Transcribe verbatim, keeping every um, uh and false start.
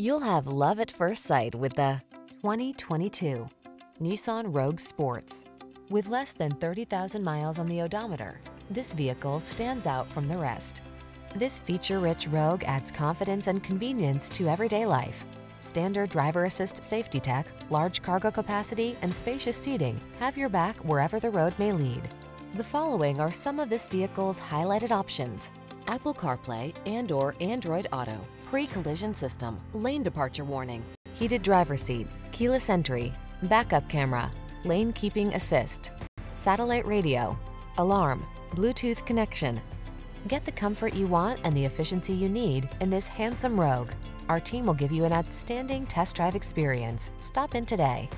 You'll have love at first sight with the twenty twenty-two Nissan Rogue Sports. With less than thirty thousand miles on the odometer, this vehicle stands out from the rest. This feature-rich Rogue adds confidence and convenience to everyday life. Standard driver assist safety tech, large cargo capacity, and spacious seating have your back wherever the road may lead. The following are some of this vehicle's highlighted options: Apple CarPlay and or Android Auto, pre-collision system, lane departure warning, heated driver's seat, keyless entry, backup camera, lane keeping assist, satellite radio, alarm, Bluetooth connection. Get the comfort you want and the efficiency you need in this handsome Rogue. Our team will give you an outstanding test drive experience. Stop in today.